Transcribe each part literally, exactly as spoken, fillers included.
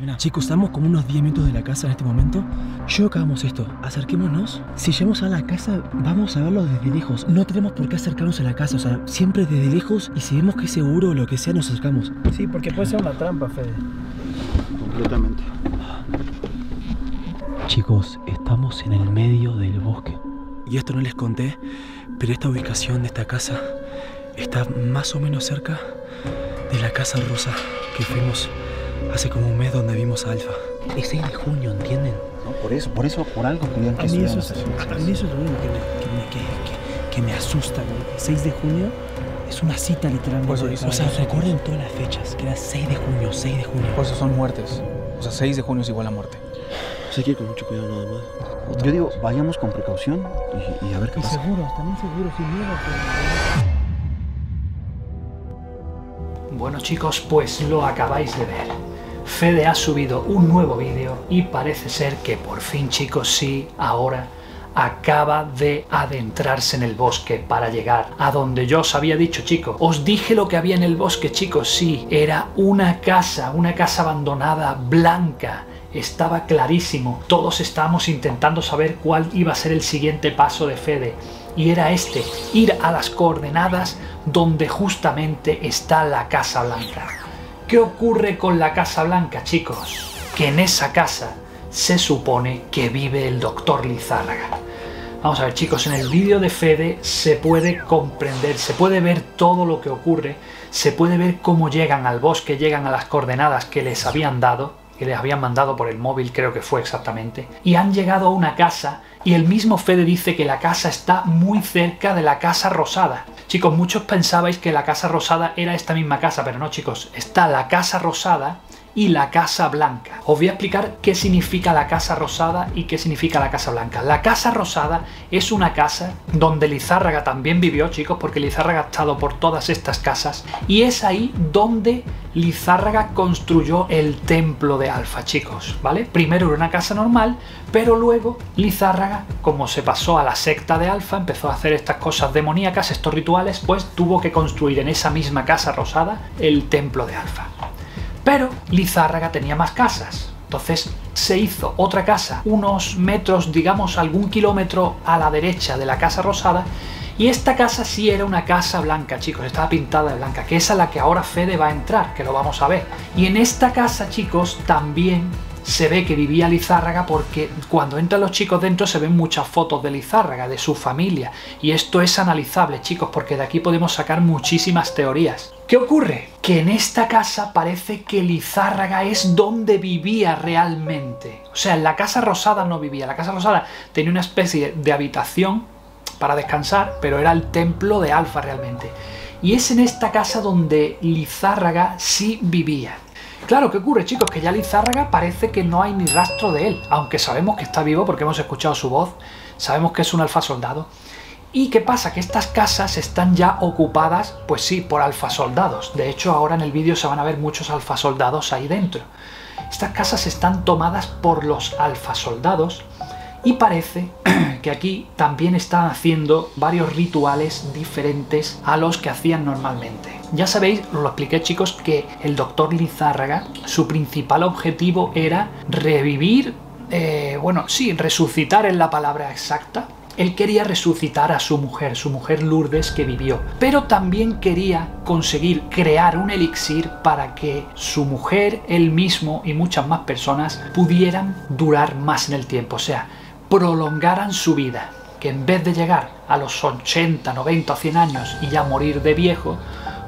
Mirá. Chicos, estamos como unos diez minutos de la casa en este momento. Yo acabamos esto, acerquémonos. Si llegamos a la casa, vamos a verlo desde lejos. No tenemos por qué acercarnos a la casa, o sea, siempre desde lejos. Y si vemos que es seguro o lo que sea, nos acercamos. Sí, porque puede ser una trampa, Fede. Completamente. Chicos, estamos en el medio del bosque. Y esto no les conté, pero esta ubicación de esta casa está más o menos cerca de la Casa Rosa que fuimos hace como un mes, donde vimos a Alfa. Es seis de junio, ¿entienden? No, por eso, por eso, por algo tuvieron que estudiar. A mí eso es lo único que me, que me, que, que, que me asusta, ¿no? seis de junio es una cita literalmente. Pues eso, o sea, recuerden todas las fechas, que era seis de junio, seis de junio. Por eso son muertes. O sea, seis de junio es igual a muerte. Pues hay que ir con mucho cuidado nada más. Otra Yo digo, vez. vayamos con precaución y, y a ver qué y pasa. seguros, también seguros, sin miedo. Pero... Bueno chicos, pues lo acabáis de ver. Fede ha subido un nuevo vídeo y parece ser que por fin, chicos, sí, ahora acaba de adentrarse en el bosque para llegar a donde yo os había dicho, chicos. Os dije lo que había en el bosque, chicos, sí, era una casa, una casa abandonada blanca. Estaba clarísimo. Todos estábamos intentando saber cuál iba a ser el siguiente paso de Fede. Y era este, ir a las coordenadas donde justamente está la Casa Blanca. ¿Qué ocurre con la Casa Blanca, chicos? Que en esa casa se supone que vive el doctor Lizárraga. Vamos a ver, chicos, en el vídeo de Fede se puede comprender, se puede ver todo lo que ocurre, se puede ver cómo llegan al bosque, llegan a las coordenadas que les habían dado, que les habían mandado por el móvil, creo que fue exactamente, y han llegado a una casa. Y el mismo Fede dice que la casa está muy cerca de la Casa Rosada. Chicos, muchos pensabais que la Casa Rosada era esta misma casa, pero no, chicos. Está la Casa Rosada y la Casa Blanca. Os voy a explicar qué significa la Casa Rosada y qué significa la Casa Blanca. La Casa Rosada es una casa donde Lizárraga también vivió, chicos, porque Lizárraga ha estado por todas estas casas, y es ahí donde Lizárraga construyó el Templo de Alfa, chicos, ¿vale? Primero era una casa normal, pero luego Lizárraga, como se pasó a la secta de Alfa, empezó a hacer estas cosas demoníacas, estos rituales, pues tuvo que construir en esa misma Casa Rosada el Templo de Alfa. Pero Lizárraga tenía más casas, entonces se hizo otra casa unos metros, digamos algún kilómetro a la derecha de la Casa Rosada, y esta casa sí era una casa blanca, chicos, estaba pintada de blanca, que es a la que ahora Fede va a entrar, que lo vamos a ver. Y en esta casa, chicos, también se ve que vivía Lizárraga, porque cuando entran los chicos dentro se ven muchas fotos de Lizárraga, de su familia, y esto es analizable, chicos, porque de aquí podemos sacar muchísimas teorías. ¿Qué ocurre? Que en esta casa parece que Lizárraga es donde vivía realmente. O sea, en la Casa Rosada no vivía. La Casa Rosada tenía una especie de habitación para descansar, pero era el Templo de Alfa realmente. Y es en esta casa donde Lizárraga sí vivía. Claro, ¿qué ocurre, chicos? Que ya Lizárraga parece que no hay ni rastro de él, aunque sabemos que está vivo porque hemos escuchado su voz, sabemos que es un alfa soldado. ¿Y qué pasa? Que estas casas están ya ocupadas, pues sí, por alfa soldados. De hecho, ahora en el vídeo se van a ver muchos alfa soldados ahí dentro. Estas casas están tomadas por los alfa soldados y parece que aquí también están haciendo varios rituales diferentes a los que hacían normalmente. Ya sabéis, os lo expliqué, chicos, que el doctor Lizárraga, su principal objetivo era revivir, eh, bueno, sí, resucitar es la palabra exacta. Él quería resucitar a su mujer, su mujer Lourdes, que vivió, pero también quería conseguir crear un elixir para que su mujer, él mismo y muchas más personas pudieran durar más en el tiempo, o sea, prolongaran su vida, que en vez de llegar a los ochenta, noventa o cien años y ya morir de viejo,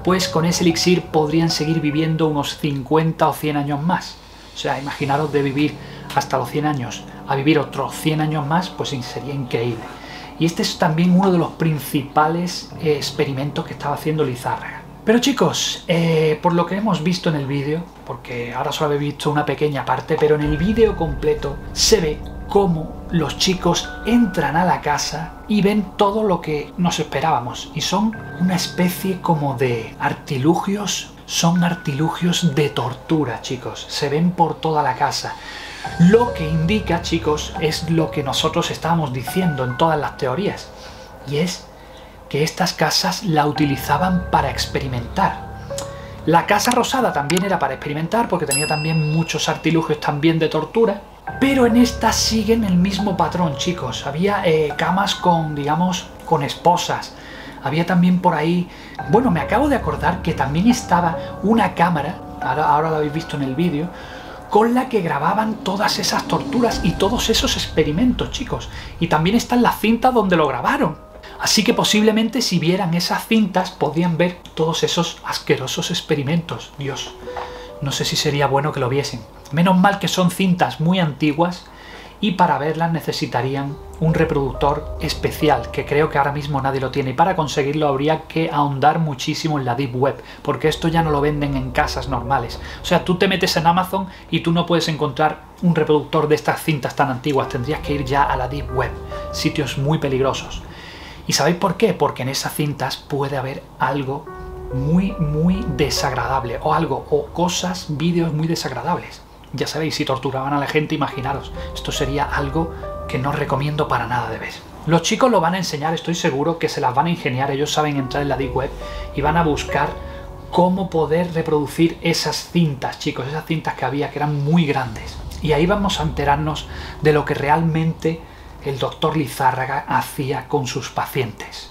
pues con ese elixir podrían seguir viviendo unos cincuenta o cien años más. O sea, imaginaros de vivir hasta los cien años a vivir otros cien años más, pues sería increíble. Y este es también uno de los principales eh, experimentos que estaba haciendo Lizárraga. Pero chicos, eh, por lo que hemos visto en el vídeo, porque ahora solo habéis visto una pequeña parte, pero en el vídeo completo se ve cómo los chicos entran a la casa y ven todo lo que nos esperábamos. Y son una especie como de artilugios, son artilugios de tortura, chicos. Se ven por toda la casa. Lo que indica, chicos, es lo que nosotros estábamos diciendo en todas las teorías, y es que estas casas la utilizaban para experimentar. La Casa Rosada también era para experimentar, porque tenía también muchos artilugios también de tortura. Pero en esta siguen el mismo patrón, chicos. Había eh, camas con, digamos, con esposas. Había también por ahí... Bueno, me acabo de acordar que también estaba una cámara, ahora, ahora lo habéis visto en el vídeo, con la que grababan todas esas torturas y todos esos experimentos, chicos. Y también están las cintas donde lo grabaron. Así que posiblemente si vieran esas cintas podían ver todos esos asquerosos experimentos. Dios, no sé si sería bueno que lo viesen. Menos mal que son cintas muy antiguas y para verlas necesitarían un reproductor especial, que creo que ahora mismo nadie lo tiene. Y para conseguirlo habría que ahondar muchísimo en la Deep Web, porque esto ya no lo venden en casas normales. O sea, tú te metes en Amazon y tú no puedes encontrar un reproductor de estas cintas tan antiguas. Tendrías que ir ya a la Deep Web, sitios muy peligrosos. ¿Y sabéis por qué? Porque en esas cintas puede haber algo muy, muy desagradable, o algo, o cosas, vídeos muy desagradables. Ya sabéis, si torturaban a la gente, imaginaros, esto sería algo que no recomiendo para nada de ver. Los chicos lo van a enseñar, estoy seguro que se las van a ingeniar, ellos saben entrar en la Deep Web y van a buscar cómo poder reproducir esas cintas, chicos, esas cintas que había, que eran muy grandes. Y ahí vamos a enterarnos de lo que realmente el doctor Lizárraga hacía con sus pacientes.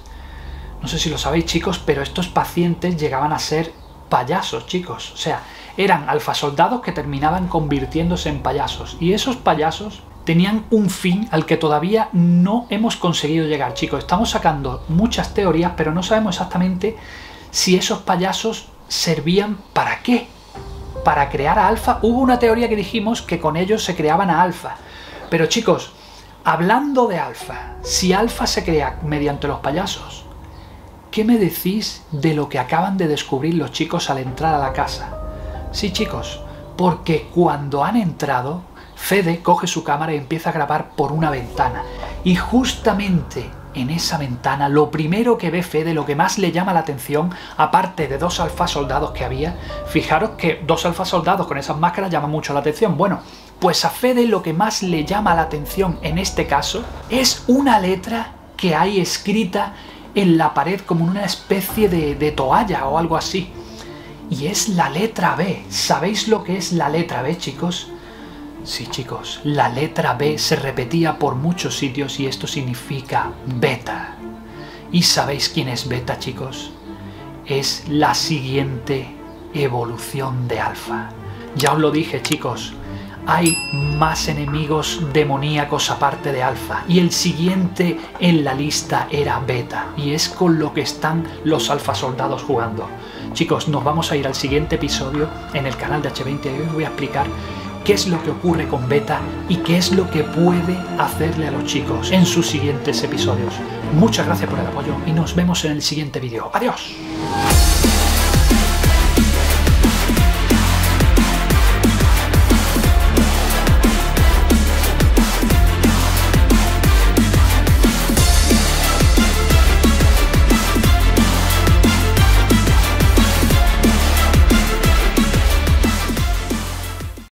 No sé si lo sabéis, chicos, pero estos pacientes llegaban a ser payasos, chicos. O sea, eran alfasoldados que terminaban convirtiéndose en payasos. Y esos payasos tenían un fin al que todavía no hemos conseguido llegar, chicos. Estamos sacando muchas teorías, pero no sabemos exactamente si esos payasos servían para qué. Para crear a Alfa. Hubo una teoría que dijimos que con ellos se creaban a Alfa. Pero, chicos, hablando de Alfa, si Alfa se crea mediante los payasos, ¿qué me decís de lo que acaban de descubrir los chicos al entrar a la casa? Sí, chicos, porque cuando han entrado, Fede coge su cámara y empieza a grabar por una ventana. Y justamente en esa ventana, lo primero que ve Fede, lo que más le llama la atención, aparte de dos alfasoldados que había, fijaros que dos alfasoldados con esas máscaras llaman mucho la atención. Bueno, pues a Fede lo que más le llama la atención en este caso es una letra que hay escrita en la pared como en una especie de, de toalla o algo así. Y es la letra B. ¿Sabéis lo que es la letra B, chicos? Sí, chicos, la letra B se repetía por muchos sitios y esto significa Beta. ¿Y sabéis quién es Beta, chicos? Es la siguiente evolución de Alfa. Ya os lo dije, chicos, hay más enemigos demoníacos aparte de Alfa. Y el siguiente en la lista era Beta. Y es con lo que están los alfa soldados jugando. Chicos, nos vamos a ir al siguiente episodio en el canal de H veinte. Y hoy os voy a explicar qué es lo que ocurre con Beta y qué es lo que puede hacerle a los chicos en sus siguientes episodios. Muchas gracias por el apoyo y nos vemos en el siguiente vídeo. ¡Adiós!